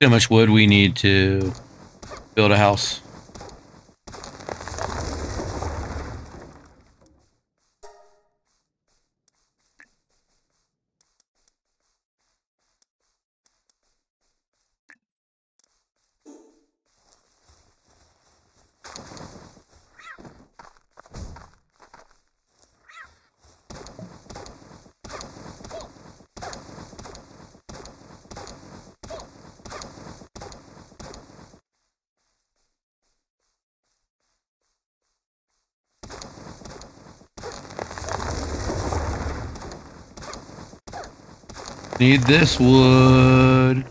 How much wood we need to build a house? Need this wood.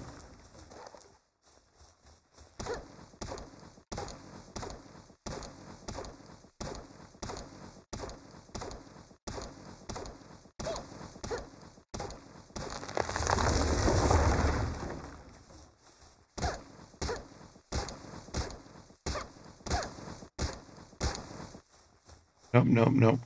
Nope.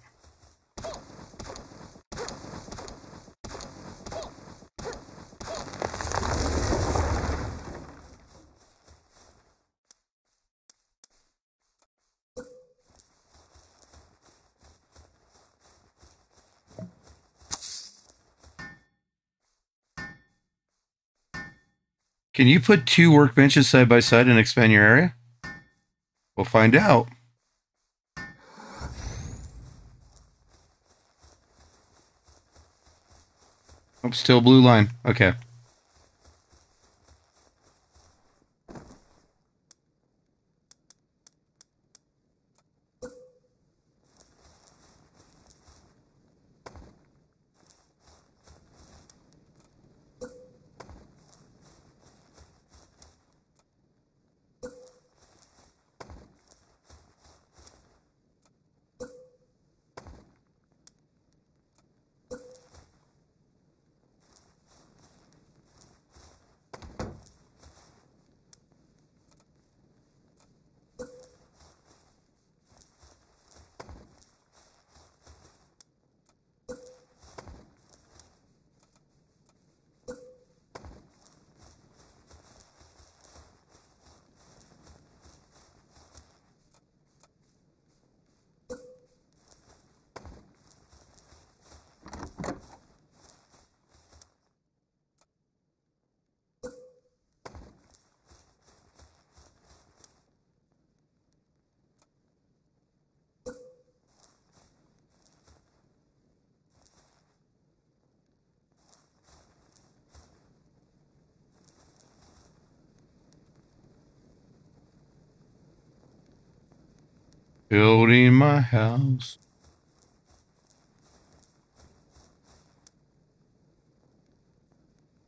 Can you put two workbenches side by side and expand your area? We'll find out. Oh, still blue line. Okay. Building my house.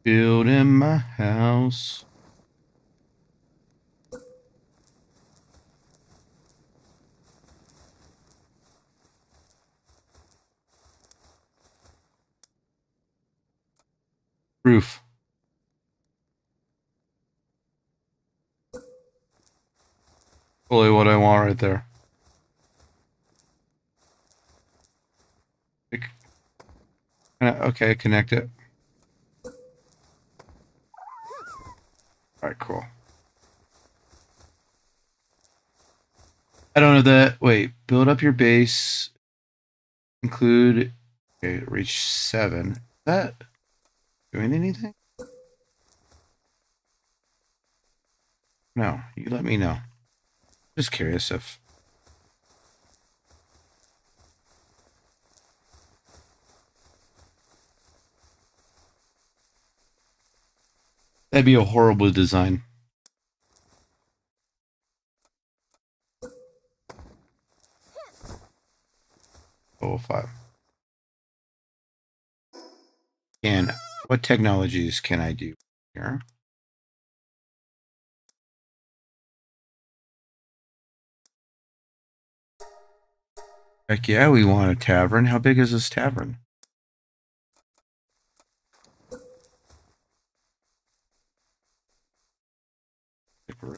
Building my house. Roof. Fully what I want right there. Okay, connect it. Alright, cool. I don't know that. Wait, build up your base. Include. Okay, reach 7. Is that doing anything? No, you let me know. Just curious if. That'd be a horrible design. Oh, 5. And what technologies can I do here? Heck yeah, we want a tavern. How big is this tavern?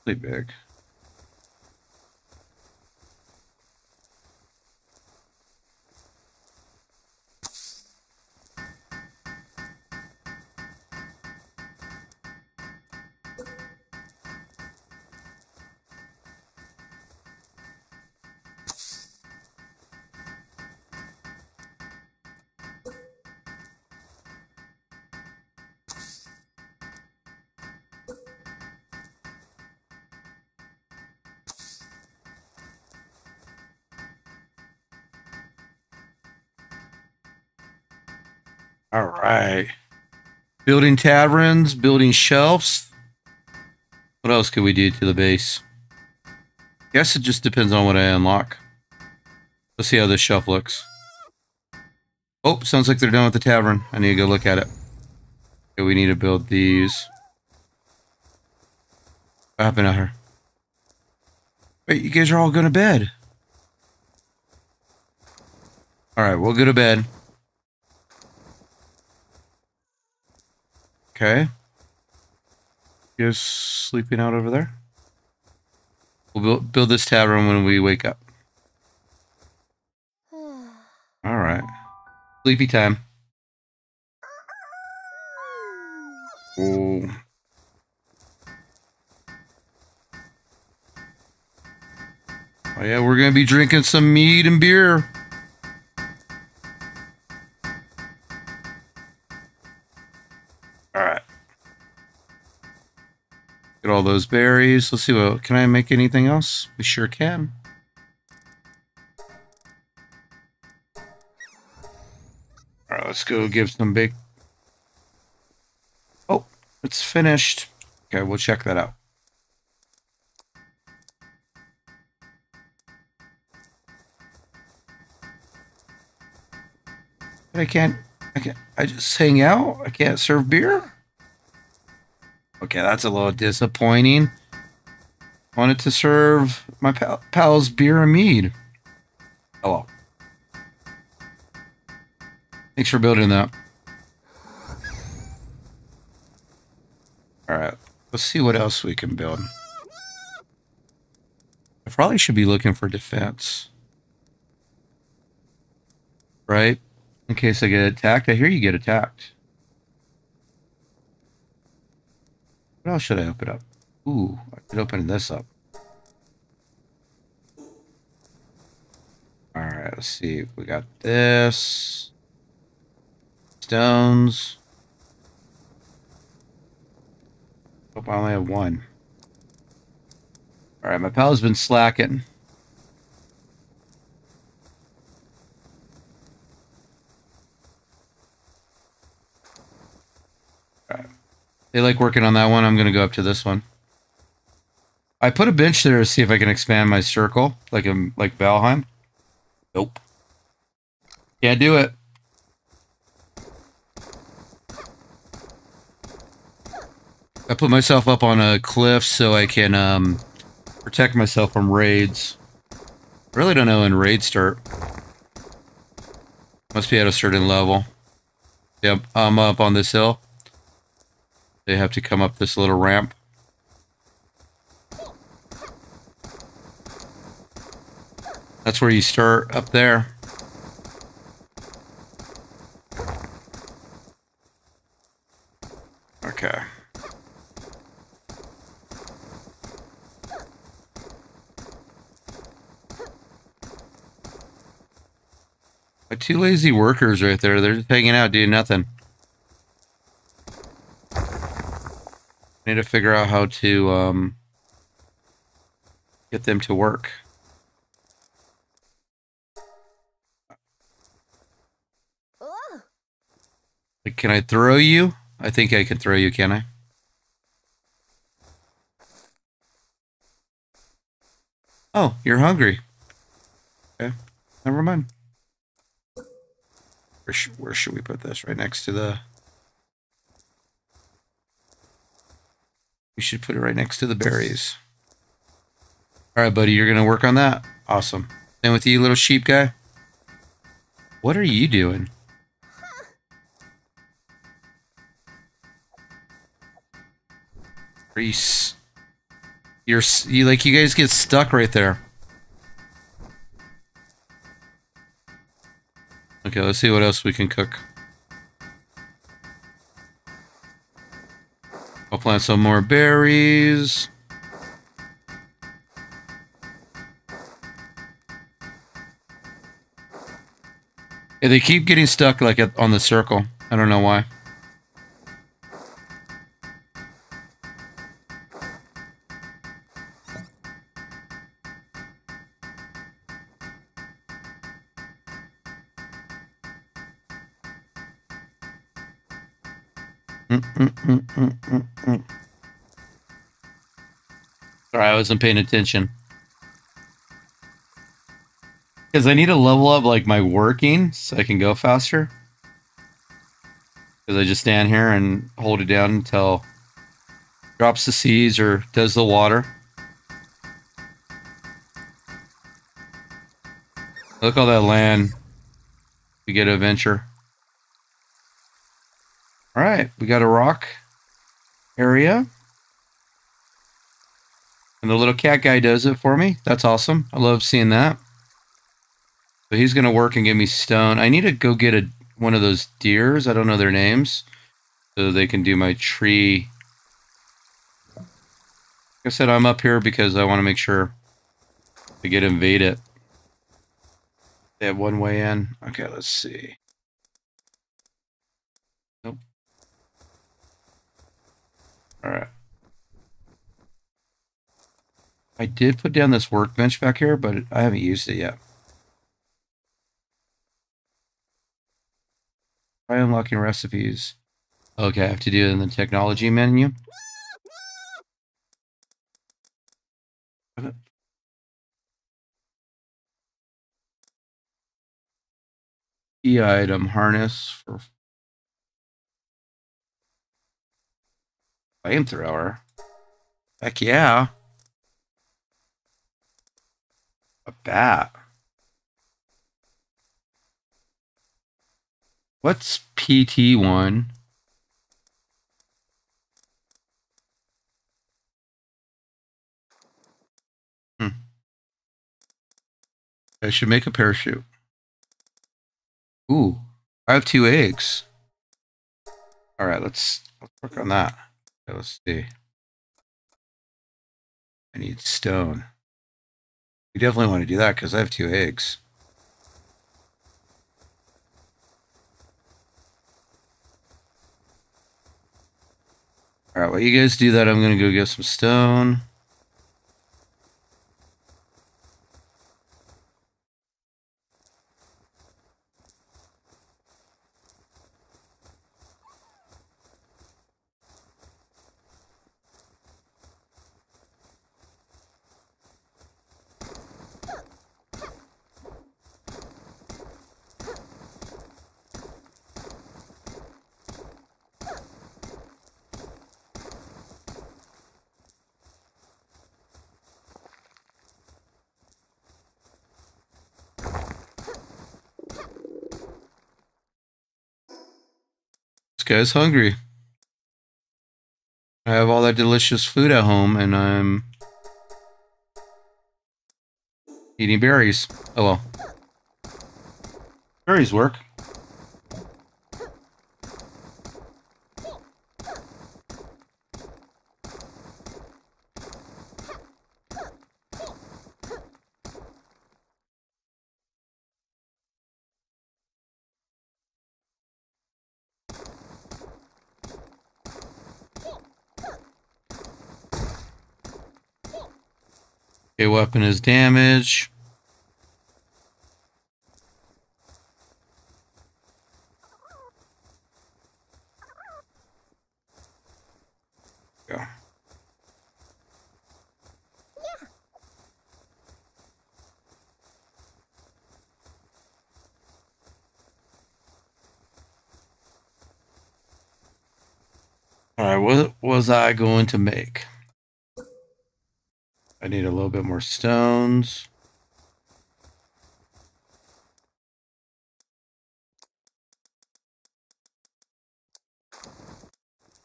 Really big. All right. Building taverns, building shelves. What else could we do to the base? Guess it just depends on what I unlock. Let's see how this shelf looks. Oh, sounds like they're done with the tavern. I need to go look at it. Okay, we need to build these. What happened out here? Wait, you guys are all going to bed. Alright, we'll go to bed. Okay. You guys sleeping out over there? We'll build this tavern when we wake up. Alright. Sleepy time. Oh. Oh yeah, we're gonna be drinking some mead and beer. Alright. Get all those berries. Let's see what, can I make anything else? We sure can. Alright, let's go give some big. Oh, it's finished. Okay, we'll check that out. I can't, I just hang out? I can't serve beer? Okay, that's a little disappointing. Wanted to serve my pals beer and mead. Hello. Thanks for building that. Alright, let's see what else we can build. I probably should be looking for defense. Right? In case I get attacked. I hear you get attacked. What else should I open up? Ooh, I could open this up. Alright, let's see. We got this. Stones. Hope I only have one. Alright, my pal's been slacking. They like working on that one. I'm going to go up to this one. I put a bench there to see if I can expand my circle, like Valheim. Nope. Can't do it. I put myself up on a cliff so I can protect myself from raids. I really don't know when raids start. Must be at a certain level. Yep, I'm up on this hill. They have to come up this little ramp. That's where you start, up there. Okay. My two lazy workers right there, they're just hanging out doing nothing. Need to figure out how to get them to work. Like, can I throw you? I think I can throw you, can I? Oh, you're hungry. Okay, never mind. Where should we put this? Right next to the... We should put it right next to the berries. All right, buddy, you're going to work on that. Awesome. And with you, little sheep guy. What are you doing? Reese. You like, you guys get stuck right there. Okay, let's see what else we can cook. I'll plant some more berries. Yeah, they keep getting stuck like on the circle. I don't know why. Sorry, I wasn't paying attention. Because I need to level up like my working so I can go faster. Because I just stand here and hold it down until it drops the seeds or does the water. Look at all that land we get to venture. All right, we got a rock area. And the little cat guy does it for me. That's awesome. I love seeing that. So he's going to work and give me stone. I need to go get one of those deers. I don't know their names. So they can do my tree. Like I said, I'm up here because I want to make sure they get invaded. They have one way in. Okay, let's see. Nope. All right. I did put down this workbench back here, but I haven't used it yet. Try unlocking recipes. Okay, I have to do it in the technology menu. Key item, harness for flamethrower. Heck yeah. A bat. What's PT1? I should make a parachute. Ooh, I have 2 eggs. All right, let's work on that. Okay, let's see. I need stone. You definitely want to do that because I have 2 eggs. All right, while you guys do that, I'm going to go get some stone. Guy's hungry. I have all that delicious food at home and I'm eating berries. Oh well. Berries work. Okay, weapon is damage. Yeah. All right, what was I going to make? I need a little bit more stones.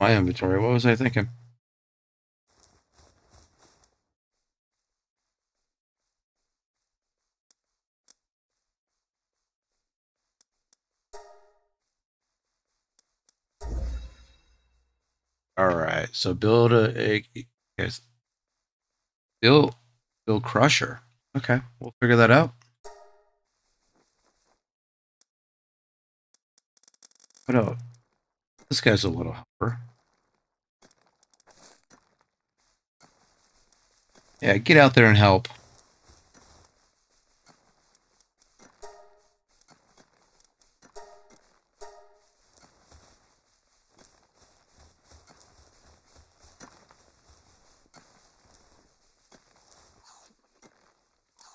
My inventory, what was I thinking? All right, so build a guys. Bill Crusher. Okay, we'll figure that out. What else? This guy's a little helper. Yeah, get out there and help.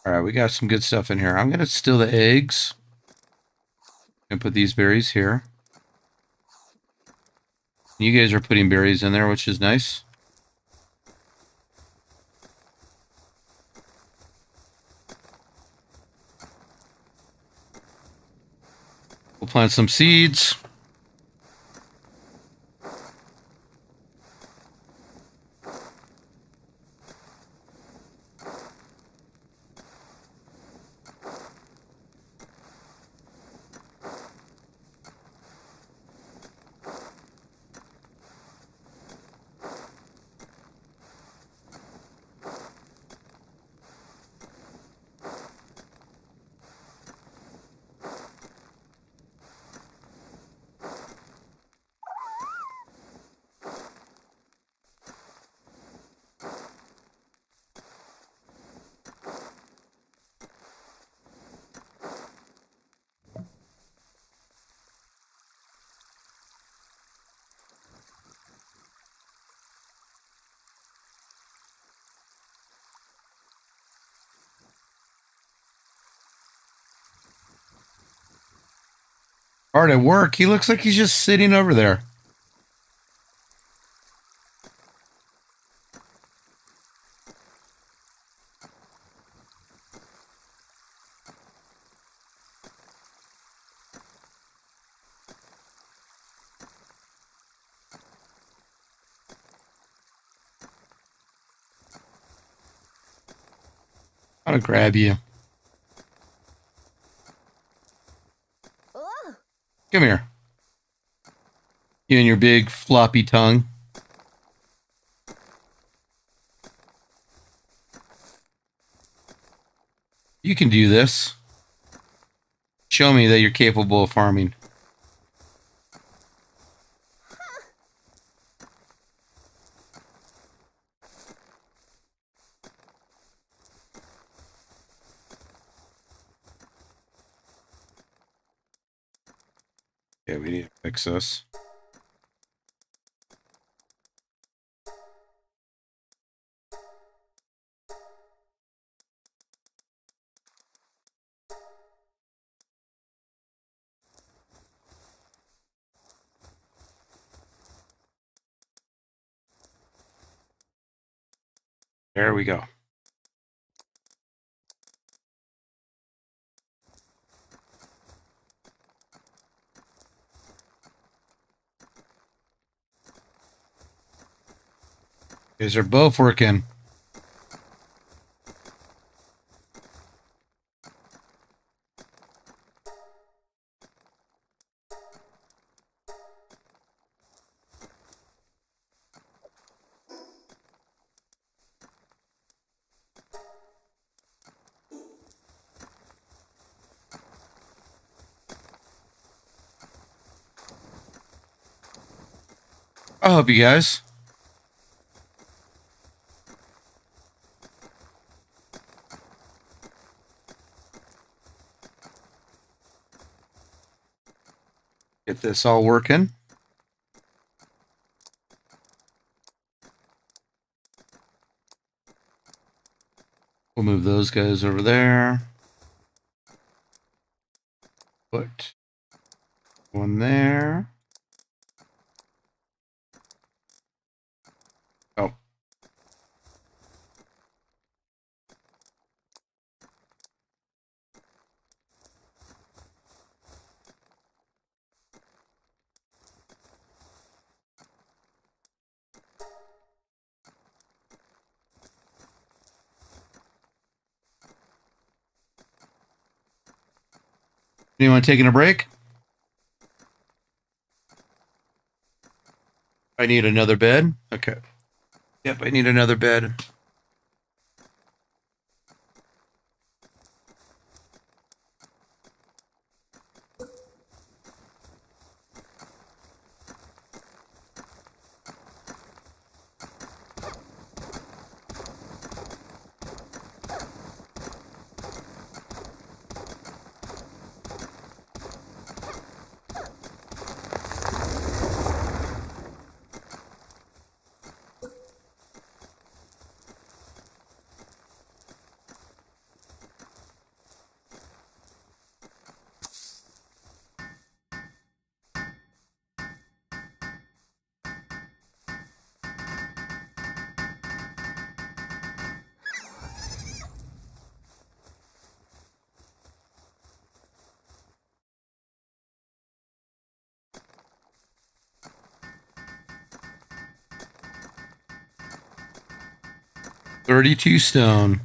All right, we got some good stuff in here. I'm going to steal the eggs and put these berries here. You guys are putting berries in there, which is nice. We'll plant some seeds. Hard at work. He looks like he's just sitting over there. I'll grab you. Come here. You and your big floppy tongue. You can do this. Show me that you're capable of farming. Yeah, we need to fix this. There we go. You guys are both working. I'll help you guys. Get this all working. We'll move those guys over there. Put one there. Oh. Anyone taking a break? I need another bed. Okay. Yep, I need another bed. 32 stone.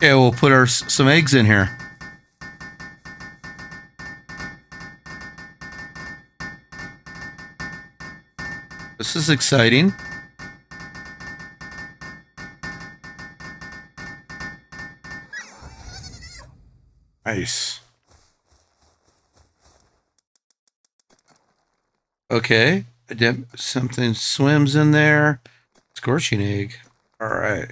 Okay, we'll put some eggs in here. This is exciting. Nice. Okay, something swims in there. Scorching egg. All right.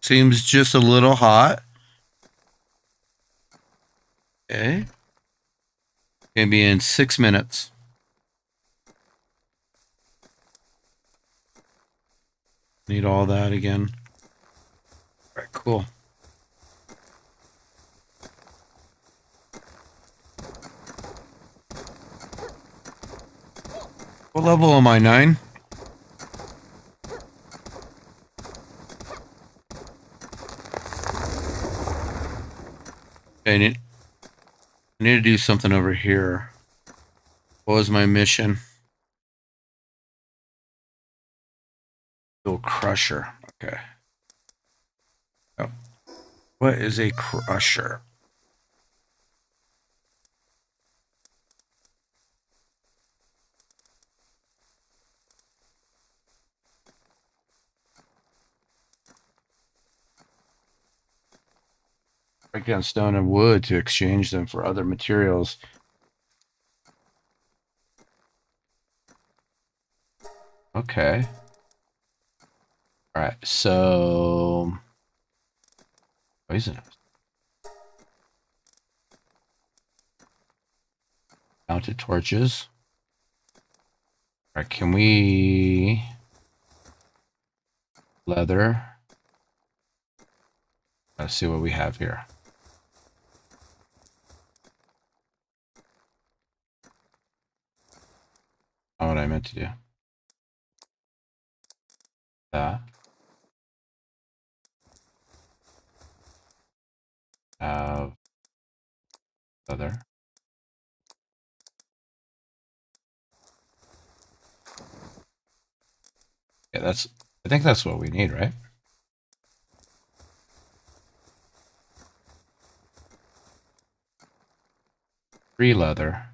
Seems just a little hot. Okay. Gonna be in 6 minutes. Need all that again. All right, cool. What level am I, 9? I need to do something over here. What was my mission? Little crusher. Okay. Oh. What is a crusher? Break down stone and wood to exchange them for other materials. Okay. All right. So, poisonous. Mounted torches. All right. Can we leather? Let's see what we have here. Not what I meant to do. Leather. Yeah, I think that's what we need, right? Free leather.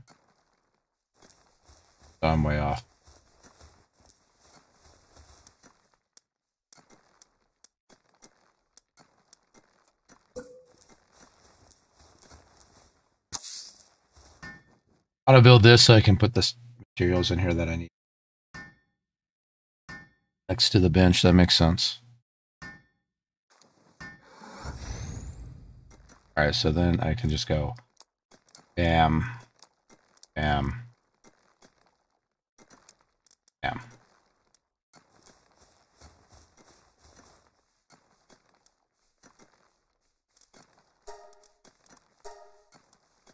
So I'm way off. How to build this so I can put the materials in here that I need. Next to the bench, that makes sense. Alright, so then I can just go bam. Bam. Bam.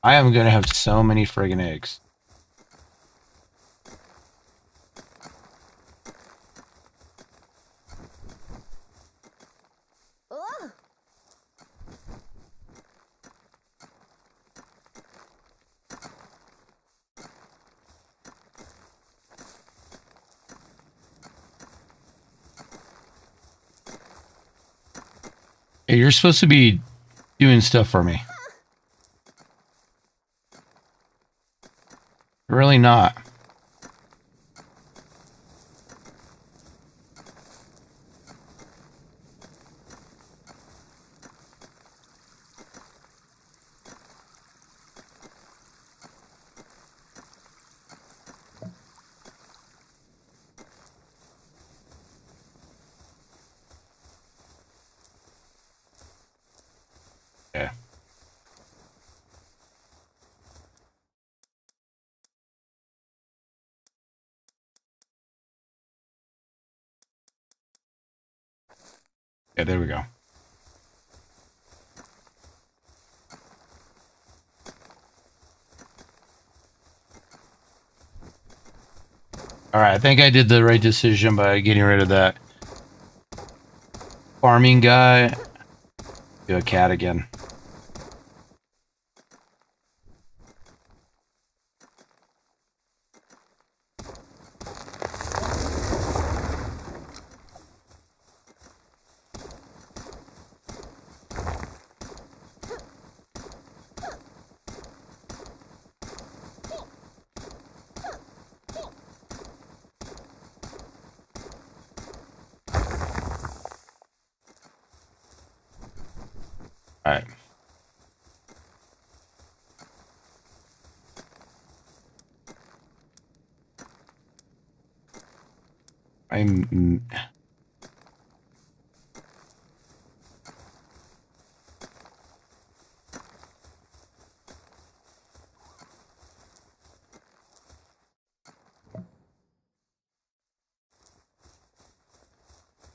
I am gonna have so many friggin' eggs. Hey, you're supposed to be doing stuff for me. You're really not. Yeah, there we go. All right, I think I did the right decision by getting rid of that farming guy. Do a cat again.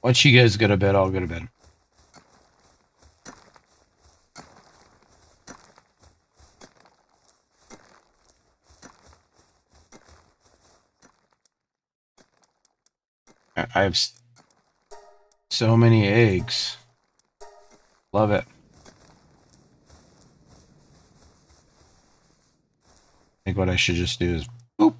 Once you guys go to bed, I'll go to bed. I have so many eggs. Love it. I think what I should just do is boop.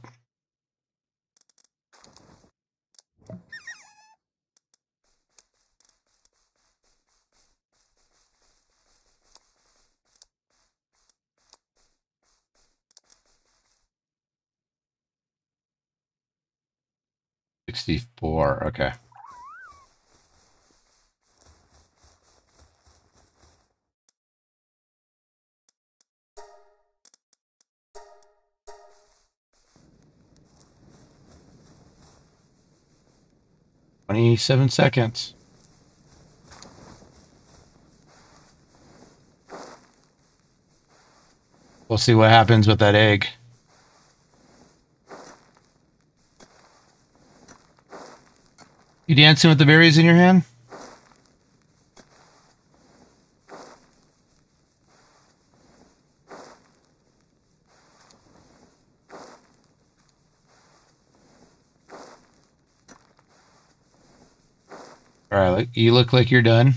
Okay. Twenty 7 seconds. We'll see what happens with that egg. You dancing with the berries in your hand? All right, you look like you're done.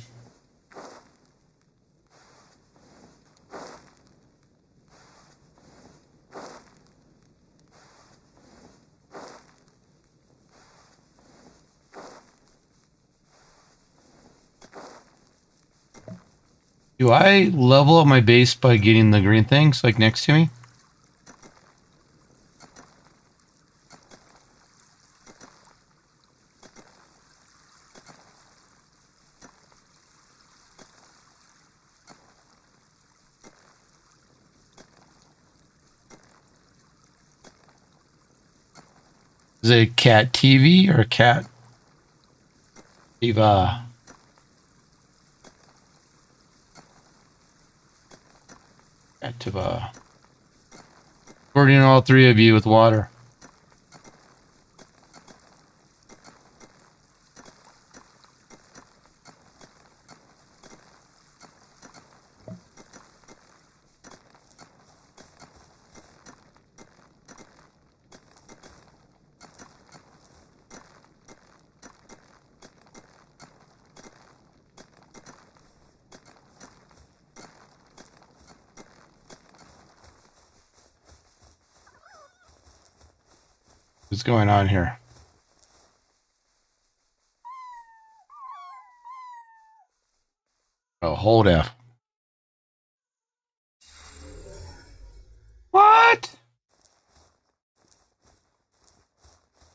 Do I level up my base by getting the green things, like, next to me? Is it a cat TV or a cat Eva? According to all three of you with water. What's going on here? Oh, hold F. What?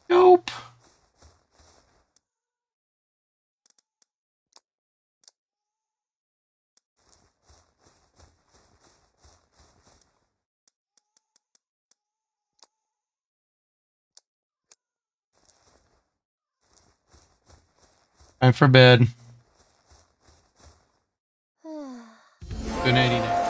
Nope. Time for bed. Good night.